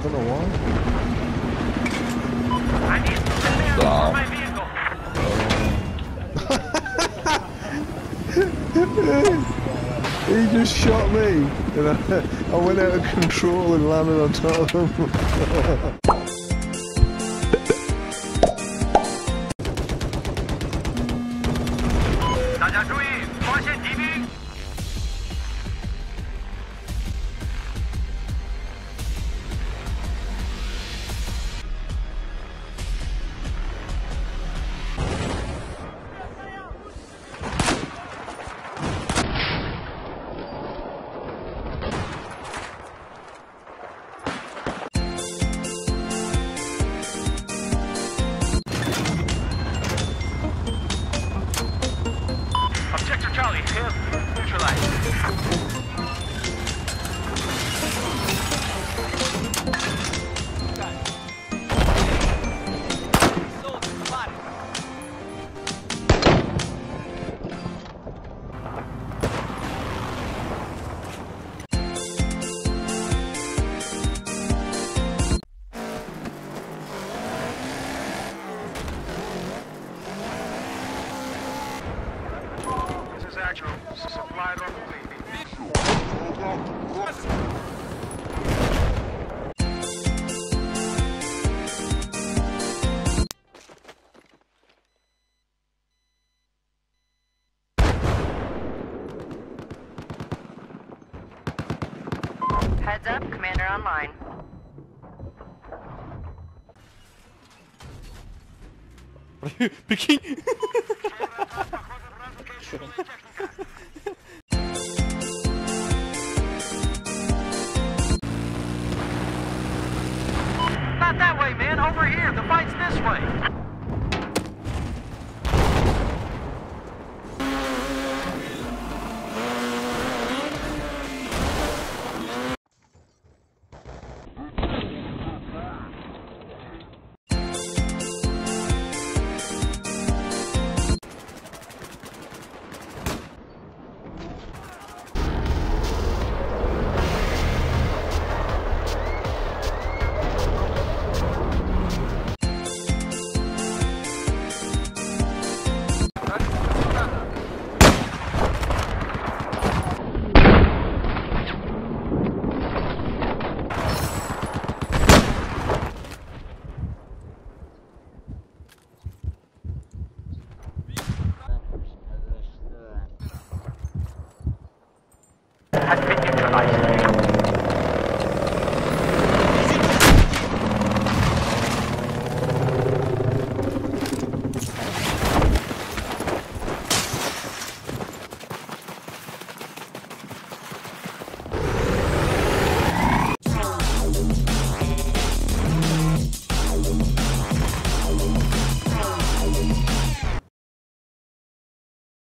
I don't know why. I need some for my vehicle. He just shot me, and I went out of control and landed on top of him. Heads up, Commander online. Peking! Not that way, man! Over here! The fight's this way!